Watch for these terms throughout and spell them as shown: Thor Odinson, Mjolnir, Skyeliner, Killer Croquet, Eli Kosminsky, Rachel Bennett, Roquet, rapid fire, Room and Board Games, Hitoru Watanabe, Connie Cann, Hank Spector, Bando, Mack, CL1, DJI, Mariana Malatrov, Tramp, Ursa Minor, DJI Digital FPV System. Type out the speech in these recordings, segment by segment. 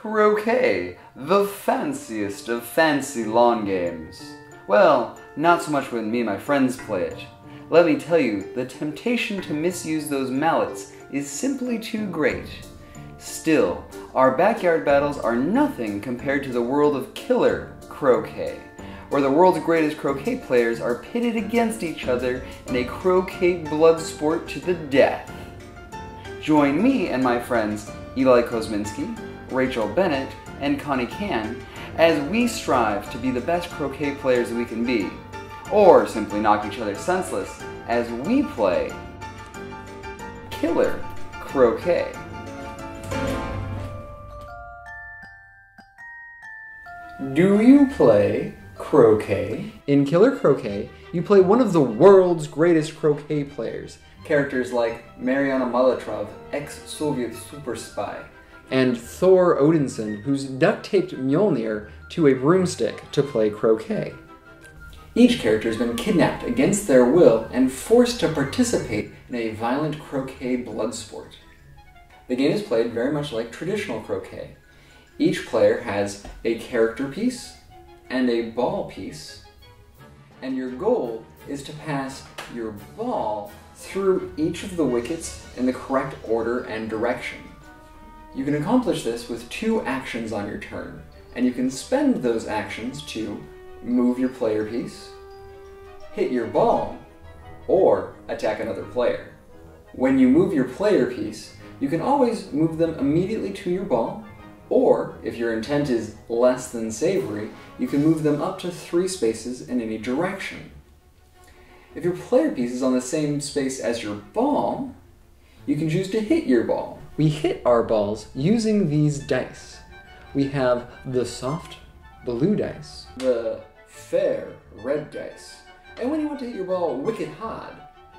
Croquet, the fanciest of fancy lawn games. Well, not so much when me and my friends play it. Let me tell you, the temptation to misuse those mallets is simply too great. Still, our backyard battles are nothing compared to the world of Killer Croquet, where the world's greatest croquet players are pitted against each other in a croquet blood sport to the death. Join me and my friends Eli Kosminsky, Rachel Bennett, and Connie Cann as we strive to be the best croquet players we can be, or simply knock each other senseless as we play Killer Croquet. Do you play croquet? In Killer Croquet, you play one of the world's greatest croquet players. Characters like Mariana Malatrov, ex-Soviet super spy, and Thor Odinson, who's duct-taped Mjolnir to a broomstick to play croquet. Each character has been kidnapped against their will and forced to participate in a violent croquet blood sport. The game is played very much like traditional croquet. Each player has a character piece and a ball piece, and your goal is to pass your ball through each of the wickets in the correct order and direction. You can accomplish this with two actions on your turn, and you can spend those actions to move your player piece, hit your ball, or attack another player. When you move your player piece, you can always move them immediately to your ball, or, if your intent is less than savory, you can move them up to 3 spaces in any direction. If your player piece is on the same space as your ball, you can choose to hit your ball. We hit our balls using these dice. We have the soft blue dice, the fair red dice, and when you want to hit your ball wicked hard,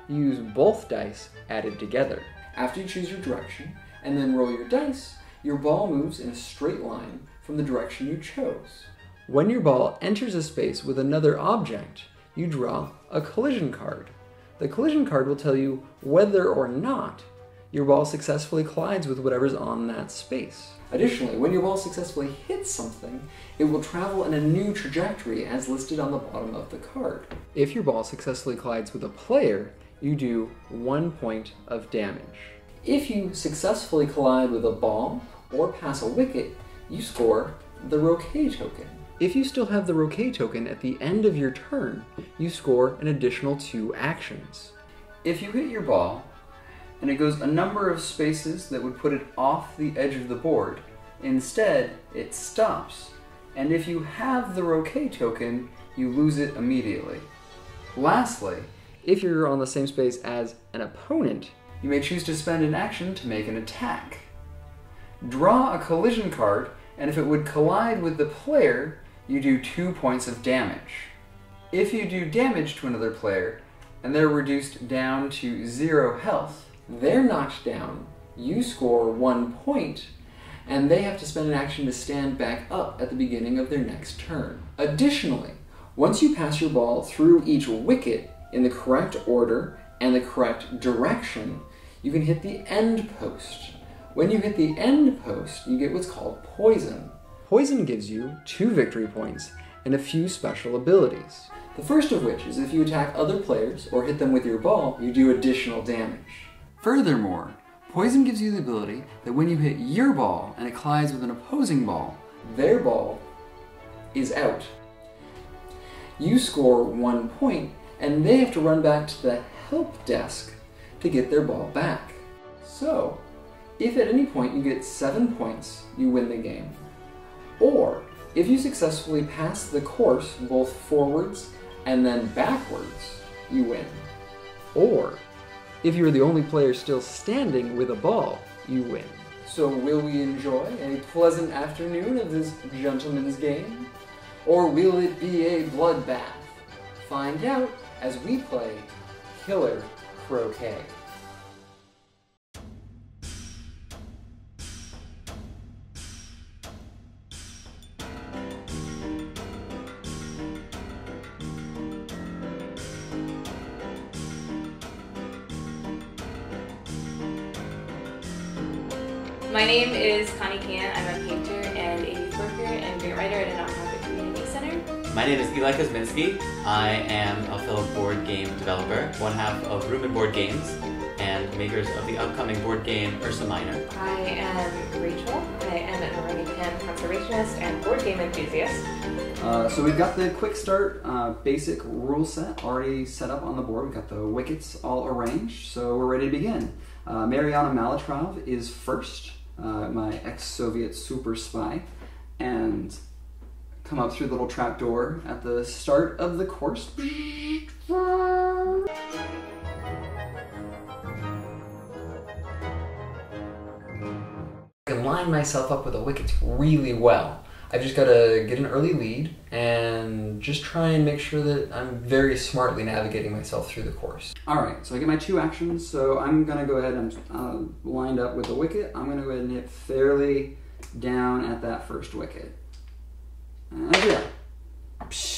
you use both dice added together. After you choose your direction and then roll your dice, your ball moves in a straight line from the direction you chose. When your ball enters a space with another object, you draw a collision card. The collision card will tell you whether or not your ball successfully collides with whatever's on that space. Additionally, when your ball successfully hits something, it will travel in a new trajectory as listed on the bottom of the card. If your ball successfully collides with a player, you do 1 point of damage. If you successfully collide with a ball or pass a wicket, you score the Roquet token. If you still have the Roquet token at the end of your turn, you score an additional 2 actions. If you hit your ball, and it goes a number of spaces that would put it off the edge of the board, instead it stops, and if you have the Roquet token, you lose it immediately. Lastly, if you're on the same space as an opponent, you may choose to spend an action to make an attack. Draw a collision card, and if it would collide with the player, you do 2 points of damage. If you do damage to another player, and they're reduced down to 0 health, they're knocked down, you score 1 point, and they have to spend an action to stand back up at the beginning of their next turn. Additionally, once you pass your ball through each wicket in the correct order and the correct direction, you can hit the end post. When you hit the end post, you get what's called poison. Poison gives you 2 victory points and a few special abilities. The first of which is if you attack other players or hit them with your ball, you do additional damage. Furthermore, poison gives you the ability that when you hit your ball and it collides with an opposing ball, their ball is out. You score 1 point, and they have to run back to the help desk to get their ball back. So, if at any point you get 7 points, you win the game. Or, if you successfully pass the course both forwards and then backwards, you win. Or, if you're the only player still standing with a ball, you win. So will we enjoy a pleasant afternoon of this gentleman's game? Or will it be a bloodbath? Find out as we play Killer Croquet. My name is Connie Cann. I'm a painter. writer at a nonprofit community center. My name is Eli Kosminsky. I am a fellow board game developer, one half of Room and Board Games, and makers of the upcoming board game Ursa Minor. I am Rachel. I am an Oregonian conservationist and board game enthusiast. So we've got the quick start basic rule set already set up on the board. We've got the wickets all arranged, so we're ready to begin. Mariana Malatrov is first, my ex-Soviet super spy, and come up through the little trap door at the start of the course. I line myself up with the wickets really well. I've just got to get an early lead and just try and make sure that I'm very smartly navigating myself through the course. Alright, so I get my two actions, so I'm going to go ahead and I'm lined up with the wicket. I'm going to go ahead and hit fairly down at that first wicket. And I do that.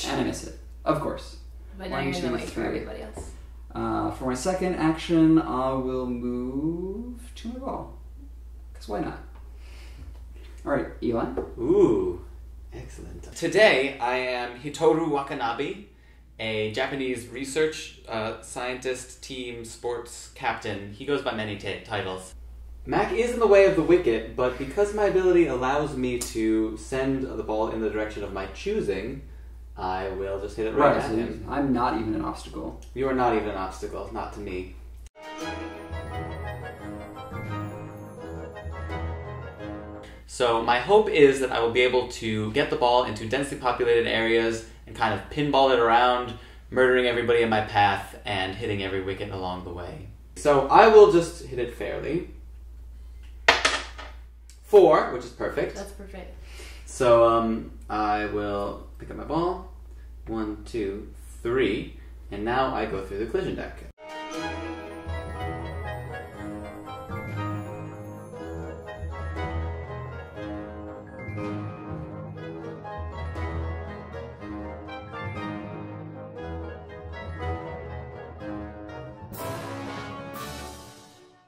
And I miss it, of course. But now you're going to wait for everybody else. For my second action, I will move to my ball. Because why not? Alright, Eli. Ooh, excellent. Today I am Hitoru Watanabe, a Japanese research scientist, team sports captain. He goes by many titles. Mac is in the way of the wicket, but because my ability allows me to send the ball in the direction of my choosing, I will just hit it right at him. I'm not even an obstacle. You are not even an obstacle, not to me. So my hope is that I will be able to get the ball into densely populated areas and kind of pinball it around, murdering everybody in my path and hitting every wicket along the way. So I will just hit it fairly. 4, which is perfect. That's perfect. So I will pick up my ball. 1, 2, 3. And now I go through the collision deck.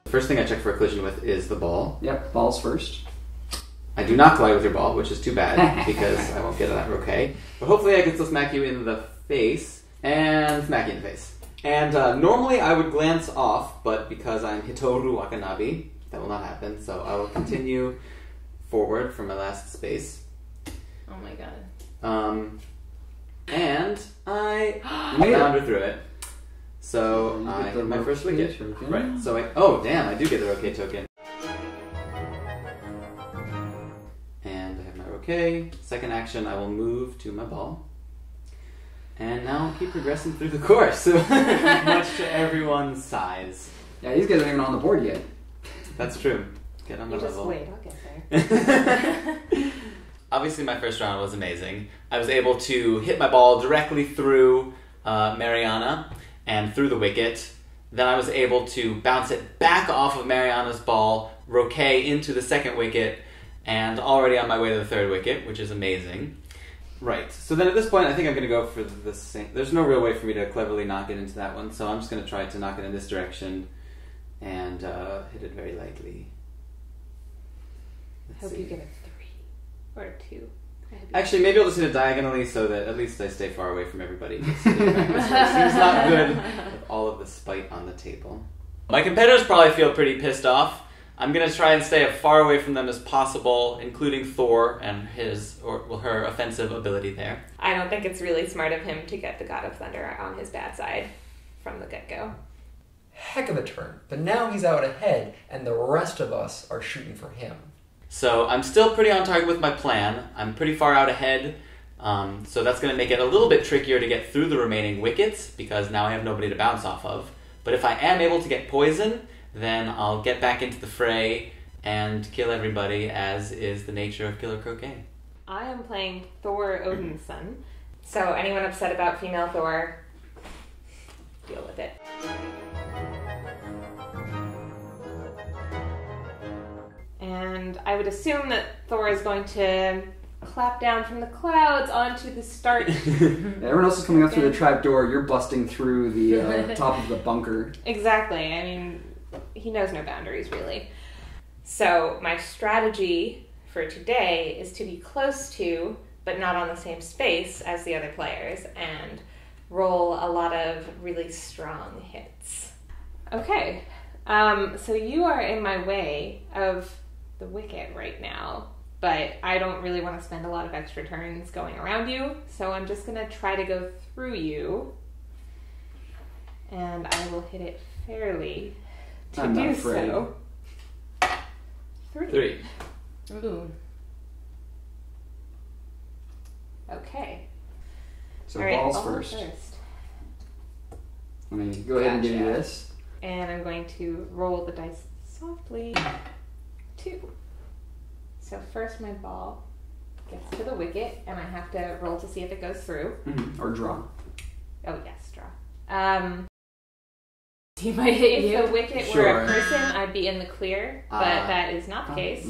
First thing I check for a collision with is the ball. Yep, ball's first. I do not collide with your ball, which is too bad, because I won't get that okay. But hopefully I can still smack you in the face, and smack you in the face. And normally I would glance off, but because I'm Hitoru Watanabe, that will not happen, so I will continue forward from my last space. Oh my god. And I flounder through it. So I hit my first wicket. Token. Right. So oh damn, I do get the Roquet token. And I have my Roquet. Second action, I will move to my ball. And now I'll keep progressing through the course, much to everyone's size. Yeah, these guys aren't even on the board yet. That's true. Get on the level. Just wait, I'll get there. Obviously, my first round was amazing. I was able to hit my ball directly through Mariana and through the wicket. Then I was able to bounce it back off of Mariana's ball, Roquet into the second wicket, and already on my way to the third wicket, which is amazing. Right, so then at this point I think I'm going to go for the same. There's no real way for me to cleverly knock it into that one, so I'm just going to try to knock it in this direction and hit it very lightly. I hope you get a 3 or a 2. Actually, maybe I'll just hit it diagonally so that at least I stay far away from everybody. Seems not good with all of the spite on the table. My competitors probably feel pretty pissed off. I'm going to try and stay as far away from them as possible, including Thor and his, or her, offensive ability there. I don't think it's really smart of him to get the God of Thunder on his bad side from the get-go. Heck of a turn. But now he's out ahead, and the rest of us are shooting for him. So I'm still pretty on target with my plan. I'm pretty far out ahead, so that's going to make it a little bit trickier to get through the remaining wickets because now I have nobody to bounce off of. But if I am able to get poison, then I'll get back into the fray and kill everybody, as is the nature of Killer Croquet. I am playing Thor Odinson, so anyone upset about female Thor, deal with it. And I would assume that Thor is going to clap down from the clouds onto the start. Everyone else is coming up through the trap door. You're busting through the top of the bunker. Exactly. I mean, he knows no boundaries, really. So my strategy for today is to be close to but not on the same space as the other players, and roll a lot of really strong hits. Okay, so you are in my way of the wicket right now, but I don't really want to spend a lot of extra turns going around you, so I'm just going to try to go through you, and I will hit it fairly to I'm do so. 3. Ooh. Okay. So right, balls first. Let me go ahead and give you this. And I'm going to roll the dice softly. 2. So first my ball gets to the wicket, and I have to roll to see if it goes through. Mm-hmm. Or draw. Oh yes, draw. If the wicket were a person, I'd be in the clear, but that is not the case.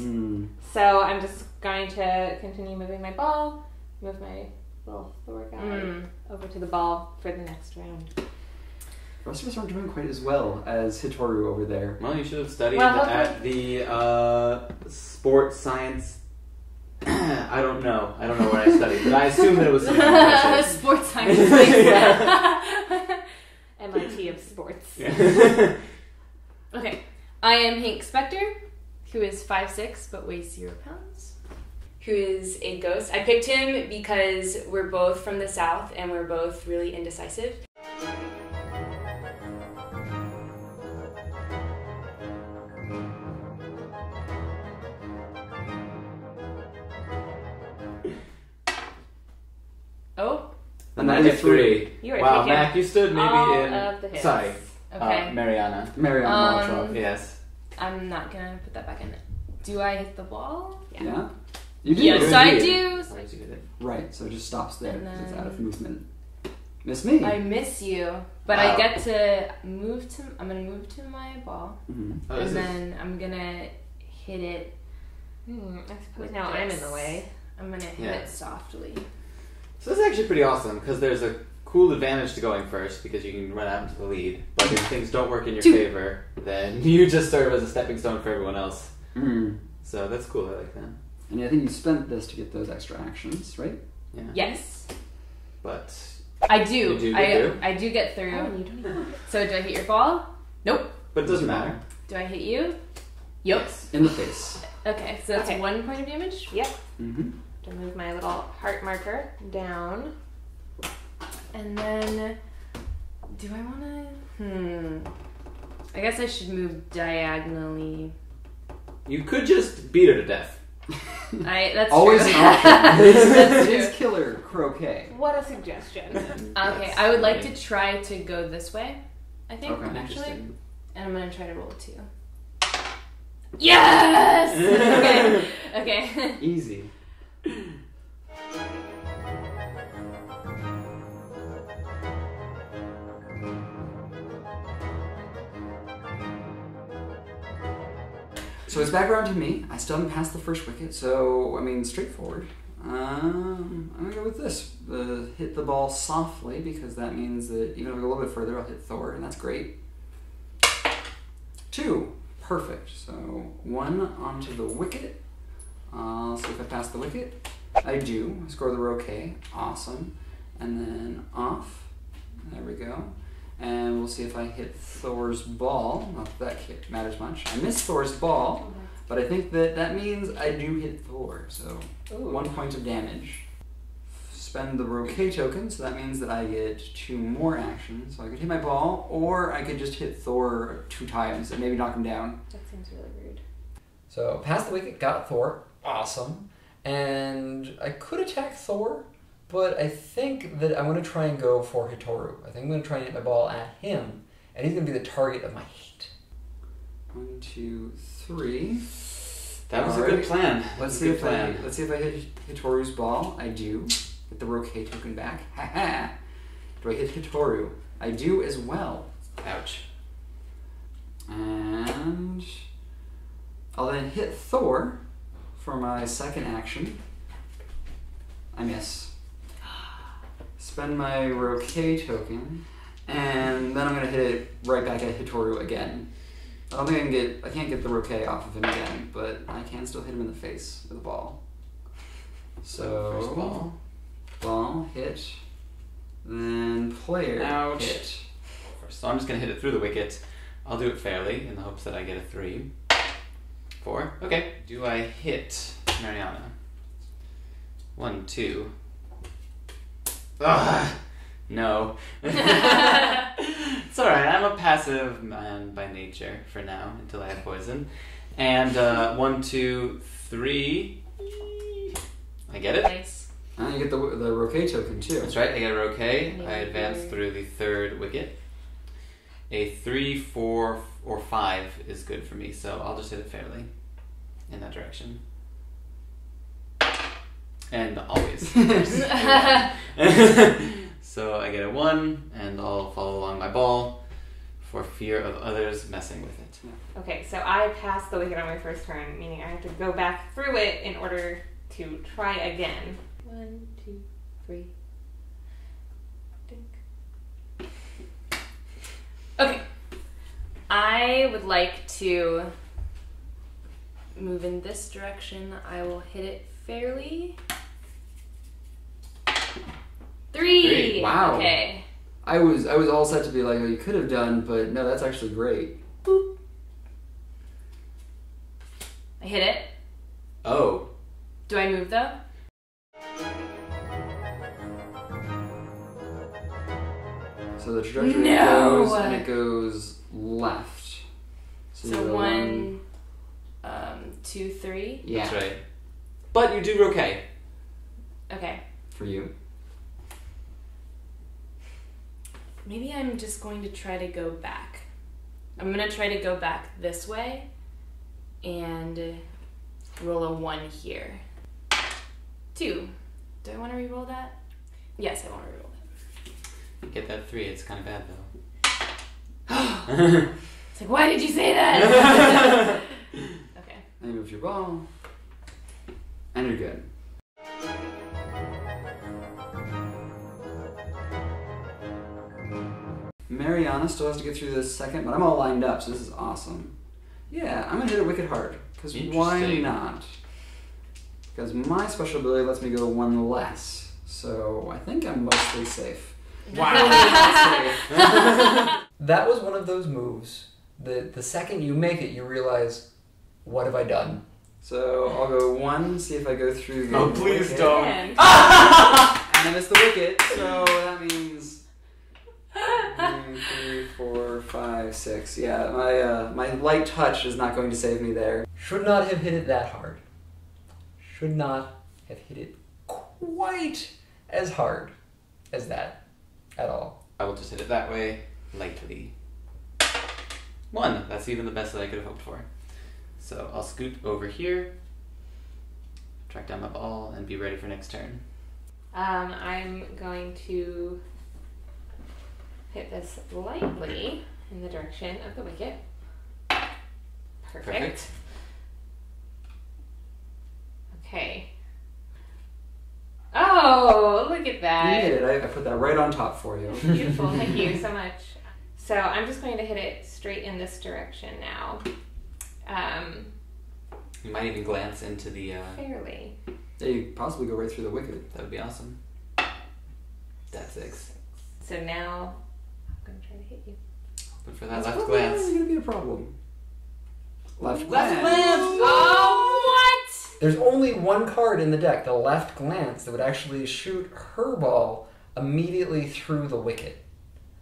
So I'm just going to continue moving my ball, move my little Thor guy over to the ball for the next round. The rest of us aren't doing quite as well as Hitoru over there. Well, you should have studied at the sports science. I don't know what I studied, but I assume that it was sports science. MIT of sports. Yeah. Okay, I am Hank Spector, who is 5'6", but weighs 0 pounds. Who is a ghost. I picked him because we're both from the South and we're both really indecisive. Oh. A 93. You are wow, Mac, you stood maybe in. Sorry. Okay. Mariana Malatrov. Yes. I'm not gonna put that back in. Do I hit the wall? Yeah. You do. Yes, I do. Right, so it just stops there because it's out of movement. Miss me. I miss you, but I get to move to. I'm gonna move to my ball, and then I'm gonna hit it. I suppose now I'm in the way. I'm gonna hit it softly. So this is actually pretty awesome because there's a cool advantage to going first because you can run out into the lead. But if things don't work in your favor, then you just serve as a stepping stone for everyone else. So that's cool. I like that. And I think you spent this to get those extra actions, right? Yeah. Yes. But I do. You do get through? I do get through. Oh, you don't even... So do I hit your ball? Nope. But it doesn't matter. Do I hit you? Yup. Yes. In the face. Okay, so that's 1 point of damage? Yep. Mm-hmm. I move my little heart marker down, and then do I want to? I guess I should move diagonally. You could just beat her to death. That's always an option. This is Killer Croquet. What a suggestion. Okay, I would like to try to go this way. I think actually, and I'm gonna try to roll 2. Yes. Okay. Easy. So it's back around to me. I still haven't passed the first wicket, so I mean, straightforward. I'm gonna go with this. Hit the ball softly because that means that even if I go a little bit further, I'll hit Thor, and that's great. 2, perfect. So 1 onto the wicket. So if I pass the wicket, I do. Score the roquet. Awesome. And then off. There we go. And we'll see if I hit Thor's ball. Not that that matters much. I missed Thor's ball, but I think that means I do hit Thor. So 1 point of damage. Spend the roquet token, so that means that I get 2 more actions. So I could hit my ball, or I could just hit Thor 2 times and maybe knock him down. That seems really rude. So passed the wicket, got Thor. Awesome. And I could attack Thor, but I think that I'm going to try and go for Hitoru. I think I'm going to try and hit my ball at him, and he's going to be the target of my hit. 1, 2, 3. That was a good plan. Let's see if I hit Hitoru's ball. I do. Get the roquet token back. Ha ha! Do I hit Hitoru? I do as well. Ouch. And I'll then hit Thor for my second action. I miss. Spend my roquet token, and then I'm gonna hit it right back at Hitoru again. I don't think I can't get the roquet off of him again, but I can still hit him in the face with the ball. So first ball. Ball, hit, then player, ouch, hit. So I'm just going to hit it through the wicket. I'll do it fairly in the hopes that I get a 3. 4. Okay. Do I hit Mariana? 1, 2. Ugh! No. It's alright, I'm a passive man by nature for now, until I have poison. And 1, 2, 3. I get it. Nice. And you get the Roquet token too. That's right, I get a Roquet. I advance through the third wicket. A 3, 4, or 5 is good for me, so I'll just hit it fairly in that direction. And always. So I get a 1, and I'll follow along my ball for fear of others messing with it. Okay, so I passed the wicket on my first turn, meaning I have to go back through it in order to try again. 1, 2, 3. Okay, I would like to move in this direction. I will hit it fairly. 3. Wow. Okay. I was all set to be like, oh, you could have done, but no, that's actually great. Boop. I hit it. Oh. Do I move though? So the trajectory goes, and it goes left. So 1, 2, 3. Yeah. That's right. But you do Roquet. Okay. For you. Maybe I'm just going to try to go back. I'm going to try to go back this way and roll a 1 here. 2. Do I want to reroll that? Yes, I want to reroll that. Get that 3, it's kind of bad though. It's like, why did you say that? Okay. And you move your ball. And you're good. Mariana still has to get through this second, but I'm all lined up, so this is awesome. Yeah, I'm gonna hit a wicked hard. Because why not? Because my special ability lets me go 1 less. So I think I'm mostly safe. Wow. That was one of those moves that the second you make it, you realize, what have I done? So I'll go 1, see if I go through the wicket. Please don't. And I missed the wicket, so that means 1, 2, 3, 4, 5, 6. Yeah, my light touch is not going to save me there. Should not have hit it that hard. Should not have hit it quite as hard as that. At all. I will just hit it that way, lightly. 1. That's even the best that I could have hoped for. So I'll scoot over here, track down my ball, and be ready for next turn. I'm going to hit this lightly in the direction of the wicket. Perfect. Okay. Oh, look at that. You did it. I put that right on top for you. Beautiful. Thank you so much. So I'm just going to hit it straight in this direction now. You might even glance into the... fairly. Yeah, you could possibly go right through the wicket. That would be awesome. That's 6. So now I'm going to try to hit you. But for that that's left glance. That's going to be a problem. Left glance. Left glance. Oh, what? There's only 1 card in the deck, the left glance, that would actually shoot her ball immediately through the wicket.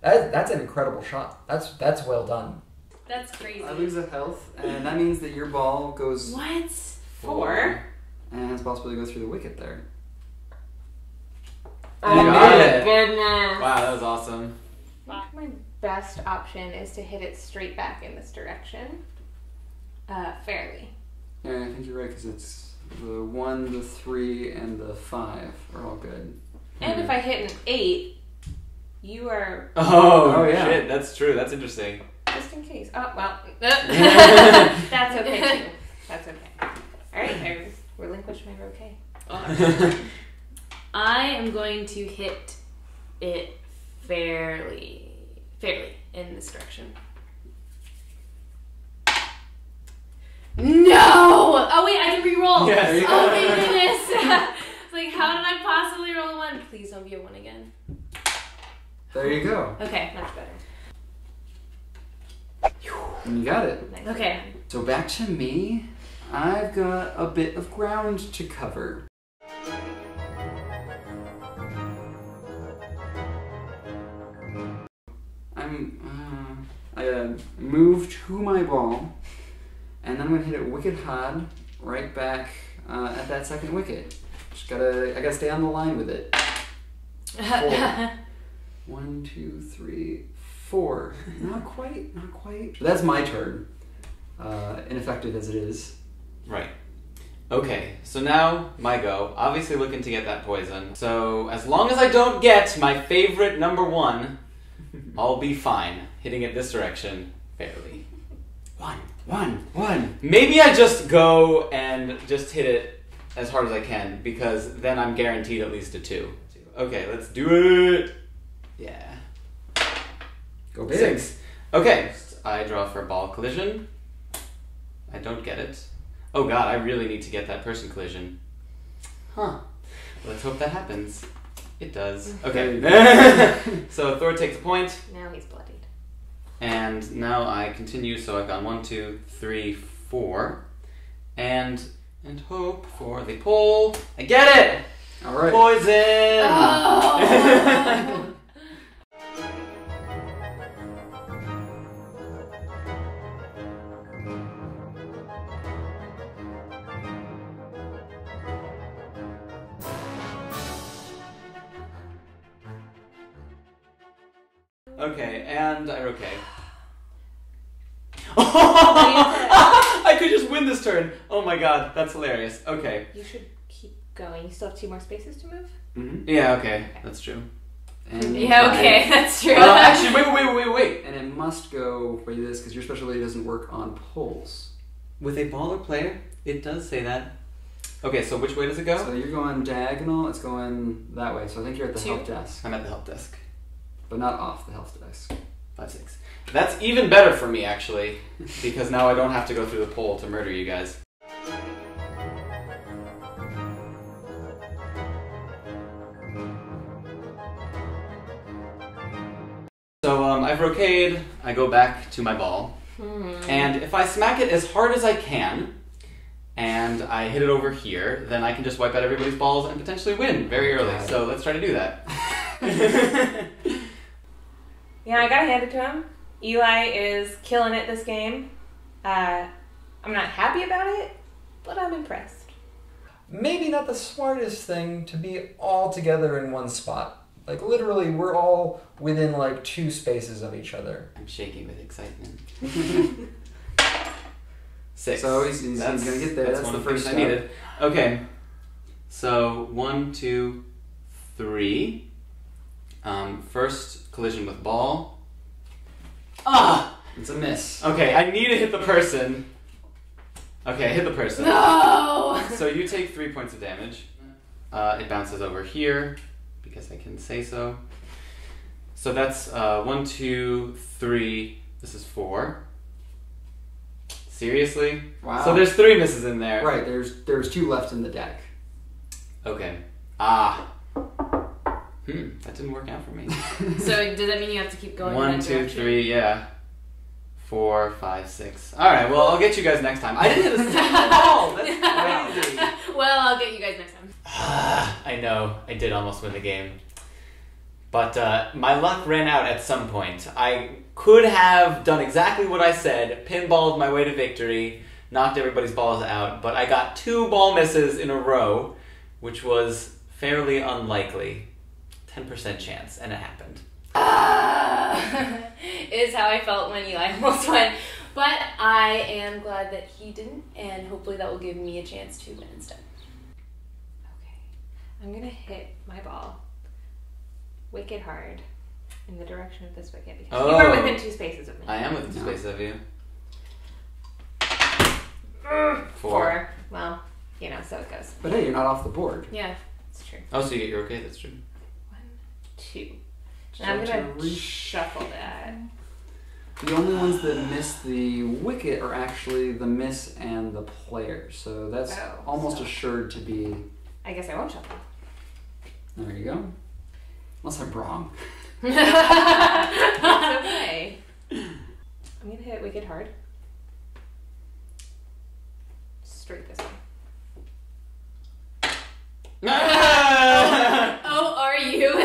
That's an incredible shot. That's well done. That's crazy. I lose a health, and that means that your ball goes... What? 4. And it's possible to go through the wicket there. Oh my goodness. Wow, that was awesome. My best option is to hit it straight back in this direction. Fairly. Yeah, I think you're right, because it's the 1, the 3, and the 5 are all good. And if I hit an 8, you are... Oh yeah. Shit, that's true. That's interesting. Just in case. Oh, well. That's okay, too. That's okay. All right, I relinquish my Roquet. Oh. I am going to hit it fairly in this direction. No! Oh wait, I can reroll. Yes, oh my goodness! It's like, There you go. Okay, much better. And you got it. Nice. Okay. So back to me. I've got a bit of ground to cover. I move to my ball, and then I'm gonna hit it wicked hard, right back at that second wicket. Just I gotta stay on the line with it. 4. 1, 2, 3, 4. Not quite. But that's my turn, ineffective as it is. Right. Okay, so now my go. Obviously looking to get that poison. So as long as I don't get my favorite number 1, I'll be fine. Hitting it this direction, fairly. 1, 1, 1. Maybe I just go and just hit it as hard as I can, because then I'm guaranteed at least a 2. Okay, let's do it. Yeah. Go big. 6. Okay, I draw for a ball collision. I don't get it. Oh god, I really need to get that person collision. Huh. Let's hope that happens. It does. Okay. So Thor takes a point. Now he's bloodied. And now I continue, so I've gone 1, 2, 3, 4. And hope for the pull. I get it! Alright. Poison! Oh. Okay, and I roquet. I could just win this turn. Oh my god, that's hilarious. Okay. You should keep going. You still have 2 more spaces to move? Mm-hmm. Yeah, okay. That's true. And yeah, okay, that's true. Actually, wait. And it must go for this, because your special ability doesn't work on pulls. With a baller player, it does say that. Okay, so which way does it go? So you're going diagonal, it's going that way. So I think you're at the help desk. I'm at the help desk. But not off the health desk. 5, 6. That's even better for me, actually, because now I don't have to go through the pole to murder you guys. So I've roqueted, I go back to my ball, and if I smack it as hard as I can, and I hit it over here, then I can just wipe out everybody's balls and potentially win very early, so let's try to do that. Yeah, I gotta hand it to him. Eli is killing it this game. I'm not happy about it, but I'm impressed. Maybe not the smartest thing to be all together in one spot. Like, literally, we're all within, like, 2 spaces of each other. I'm shaking with excitement. 6. So he's gonna get there. That's one of the first I needed. Okay. So, 1, 2, 3... first collision with ball. Ah! It's a miss. Okay, I need to hit the person. Okay, I hit the person. No! So you take 3 points of damage. It bounces over here, because I can say so. So that's 1, 2, 3, this is 4. Seriously? Wow. So there's 3 misses in there. Right, there's 2 left in the deck. Okay. Ah. That didn't work out for me. So does that mean you have to keep going? 1, 2, 3, yeah. 4, 5, 6. All right. Well, I'll get you guys next time. I didn't hit a single ball. That's crazy. Well, I'll get you guys next time. I know. I did almost win the game, but my luck ran out at some point. I could have done exactly what I said: pinballed my way to victory, knocked everybody's balls out. But I got 2 ball misses in a row, which was fairly unlikely. 10% chance, and it happened. Is how I felt when Eli almost won. But I am glad that he didn't, and hopefully that will give me a chance to win instead. Okay, I'm gonna hit my ball wicked hard in the direction of this wicket, because you are within 2 spaces of me. I am within 2 spaces of you. 4. Well, you know, so it goes. But hey, you're not off the board. Yeah, it's true. Oh, so you get your okay, that's true. 2. And I'm going to reshuffle that. The only ones that miss the wicket are actually the miss and the player. So that's almost assured to be... I guess I won't shuffle. There you go. Unless I'm wrong. It's okay. I'm gonna hit Wicked hard. Straight this way. Oh, are you?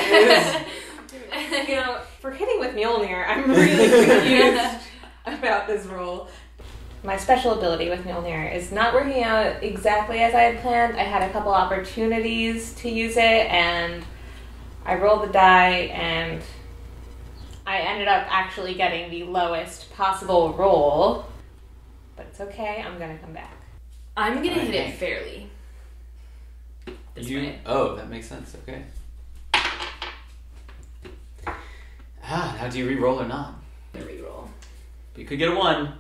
You know, for hitting with Mjolnir, I'm really confused about this roll. My special ability with Mjolnir is not working out exactly as I had planned. I had a couple opportunities to use it, and I rolled the die, and I ended up actually getting the lowest possible roll. But it's okay, I'm gonna come back. I'm gonna hit it fairly. This way. Oh, that makes sense, okay. Ah, now do you re-roll or not? The re-roll. But you could get a 1.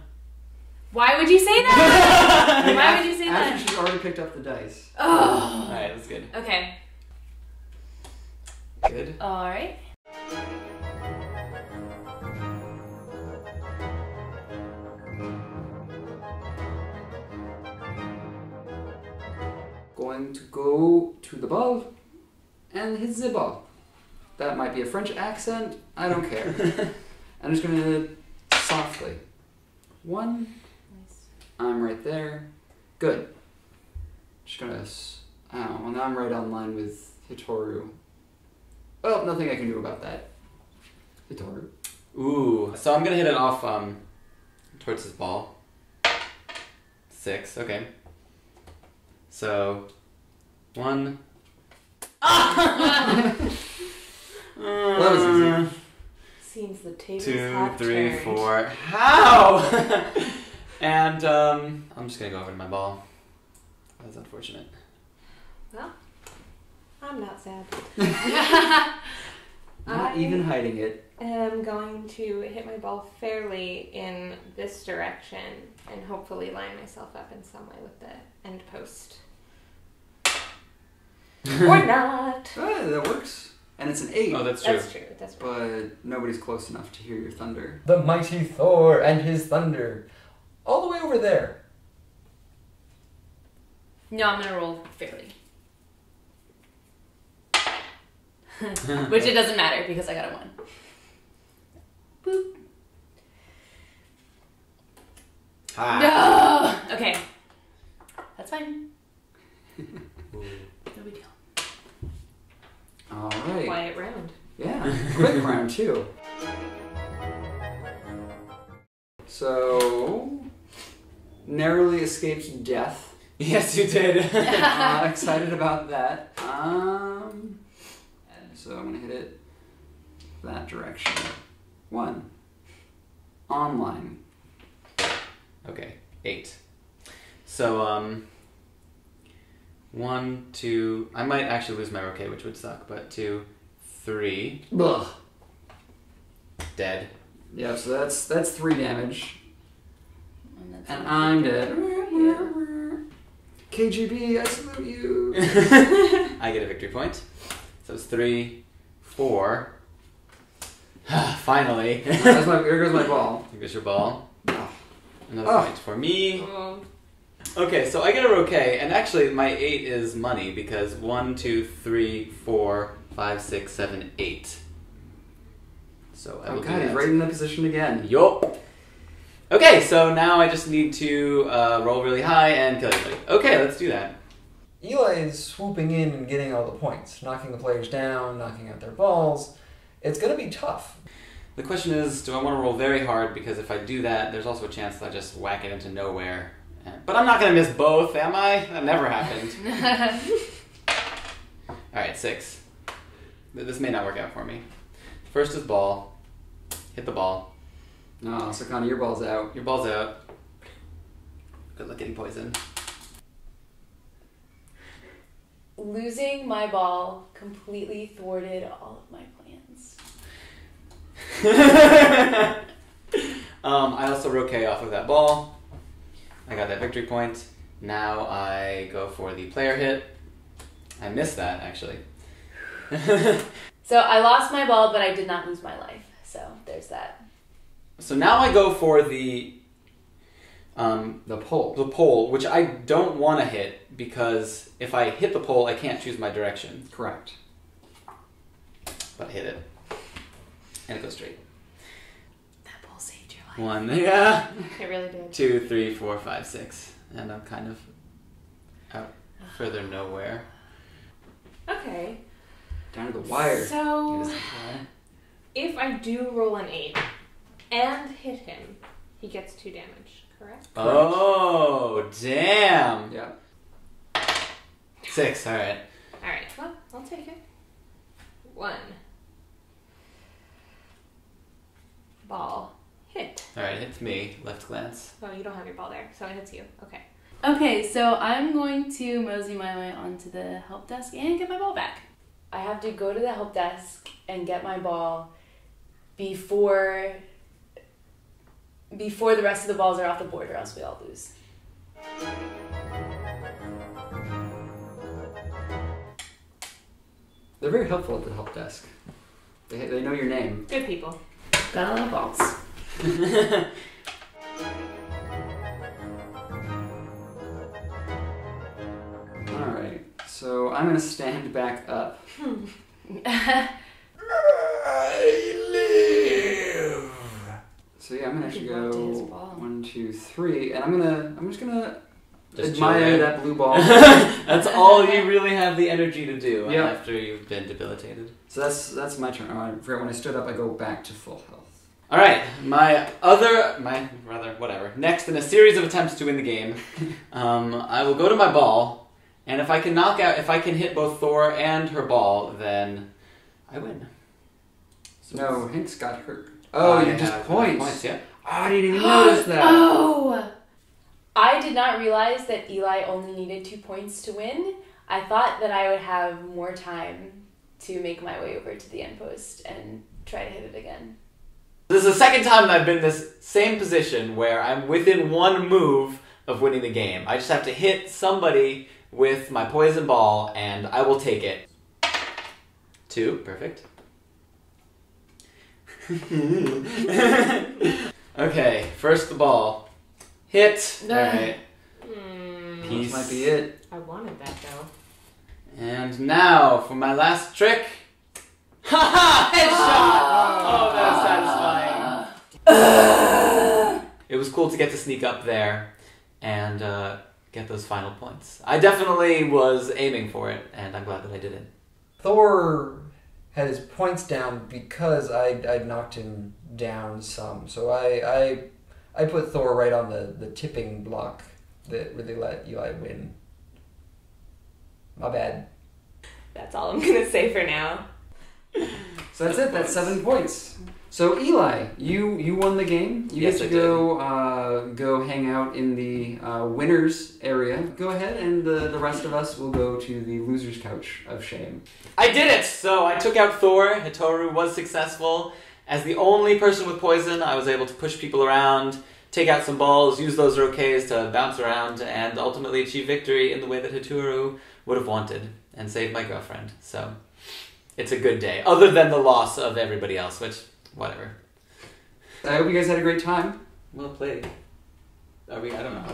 Why would you say that? Why would you say that? After she already picked up the dice. Oh. All right, that's good. Okay. Good. All right. Going to go to the ball and hit the ball. That might be a French accent. I don't care. I'm just going to softly. 1. I'm right there. Good. Just gonna. Oh, well, now I'm right on line with Hitoru. Well, nothing I can do about that. Hitoru. Ooh. So I'm gonna hit it off towards this ball. 6. Okay. So 1. Ah! Well, that was easy. Seems the table. 2, 3, 4. How? And, I'm just gonna go over to my ball. That's unfortunate. Well, I'm not sad. Not even hiding it. I'm going to hit my ball fairly in this direction and hopefully line myself up in some way with the end post. Or not! Oh, that works. And it's an 8. Oh, that's true. That's true. That's true. But nobody's close enough to hear your thunder. The mighty Thor and his thunder. All the way over there. No, I'm gonna roll fairly. Which it doesn't matter because I got a 1. Boop. Ah. No! Okay. That's fine. No big deal. Alright. Quiet round. Yeah, quick round too. So... narrowly escaped death. Yes, you did. Not excited about that. So I'm gonna hit it that direction. 1. Online. Okay, 8. So 1, 2. I might actually lose my roquet, which would suck. But 2, 3. Ugh. Dead. Yeah. So that's 3 damage. And I'm dead. KGB, I salute you. I get a victory point. So it's 3, 4. Finally. Here goes my ball. Here goes your ball. Another point for me. Okay, so I get a roquet, and actually my 8 is money because 1, 2, 3, 4, 5, 6, 7, 8. So I will do that. He's right in that position again. Yup. Okay, so now I just need to roll really high and kill everybody. Okay, let's do that. Eli is swooping in and getting all the points, knocking the players down, knocking out their balls. It's going to be tough. The question is, do I want to roll very hard? Because if I do that, there's also a chance that I just whack it into nowhere. But I'm not going to miss both, am I? That never happened. All right, 6. This may not work out for me. First is ball. Hit the ball. No, so Connie, your ball's out. Your ball's out. Good luck getting poisoned. Losing my ball completely thwarted all of my plans. I also roquet off of that ball. I got that victory point. Now I go for the player hit. I missed that, actually. So I lost my ball, but I did not lose my life. So there's that. So now I go for the pole. The pole, which I don't want to hit because if I hit the pole, I can't choose my direction. Correct. But I hit it. And it goes straight. That ball saved your life. One, yeah. It really did. 2, 3, 4, 5, 6. And I'm kind of out further nowhere. Okay. Down to the wire. So, if I do roll an 8 and hit him, he gets 2 damage, correct? Oh, damn. Yeah. 6, all right. All right, well, I'll take it. 1. Ball. Hit. All right, hits me. Left glance. Oh, you don't have your ball there, so it hits you. Okay. Okay, so I'm going to mosey my way onto the help desk and get my ball back. I have to go to the help desk and get my ball before the rest of the balls are off the board, or else we all lose. They're very helpful at the help desk. They know your name. Good people. Got a lot of balls. Alright, so I'm gonna stand back up. I live! So yeah, I'm gonna actually go 1, 2, 3, and I'm just gonna admire that blue ball. That's all you really have the energy to do after you've been debilitated. So that's my turn. Oh, I forgot when I stood up, I go back to full health. All right, next in a series of attempts to win the game, I will go to my ball, and if I can hit both Thor and her ball, then I win. So no, Hank's got hurt. Oh, you just points. Yeah. Oh, I didn't even notice that. Oh. I did not realize that Eli only needed 2 points to win. I thought that I would have more time to make my way over to the end post and try to hit it again. This is the second time that I've been in this same position where I'm within 1 move of winning the game. I just have to hit somebody with my poison ball, and I will take it. 2, perfect. Okay, first the ball. Hit! No. Alright. This might be it. I wanted that though. And now for my last trick. Ha ha! Headshot! Oh, that was satisfying. It was cool to get to sneak up there and get those final points. I definitely was aiming for it, and I'm glad that I did it. Thor had his points down because I'd knocked him down some, so I put Thor right on the tipping block that really let Eli win. My bad. That's all I'm gonna say for now. So that's it. That's 7 points. So Eli, you won the game. You yes, get to go hang out in the winners area. Go ahead, and the rest of us will go to the losers' couch of shame. I did it! So I took out Thor. Hitoru was successful. As the only person with poison, I was able to push people around, take out some balls, use those roquets to bounce around, and ultimately achieve victory in the way that Hitoru would have wanted, and save my girlfriend. So it's a good day, other than the loss of everybody else, which, whatever. I hope you guys had a great time. Well played. Are we? I don't know.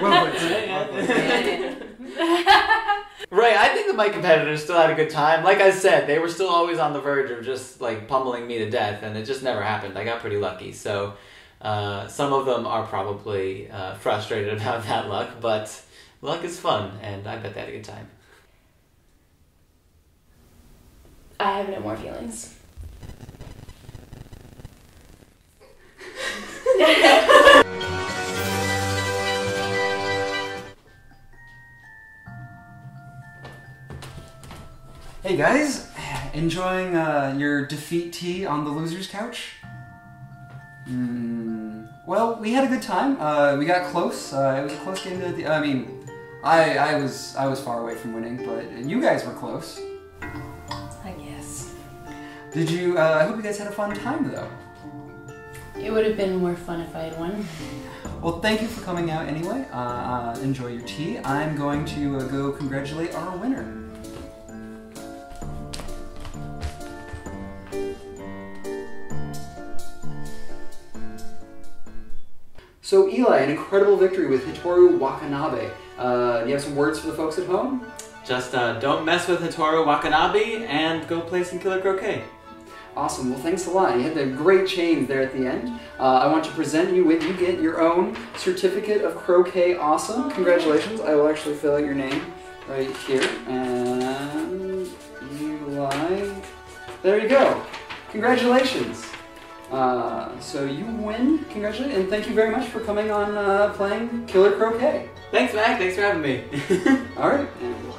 Well played. Well played. Right, I think that my competitors still had a good time. Like I said, they were still always on the verge of just like pummeling me to death, and it just never happened. I got pretty lucky, so some of them are probably frustrated about that luck, but luck is fun, and I bet they had a good time. I have no more feelings. Hey guys, enjoying your defeat tea on the loser's couch? Well, we had a good time. We got close. It was a close game. I mean, I was far away from winning, but you guys were close. I guess. Did you? I hope you guys had a fun time, though. It would have been more fun if I had won. Well, thank you for coming out anyway. Enjoy your tea. I'm going to go congratulate our winner. So Eli, an incredible victory with Hitoru Watanabe. Do you have some words for the folks at home? Just don't mess with Hitoru Watanabe and go play some Killer Croquet. Awesome. Well, thanks a lot. You had the great change there at the end. I want to present you with, you get your own certificate of croquet. Awesome. Congratulations. I will actually fill out your name right here. And Eli. There you go. Congratulations. So you win. Congratulations. And thank you very much for coming on playing Killer Croquet. Thanks, Mac. Thanks for having me. All right.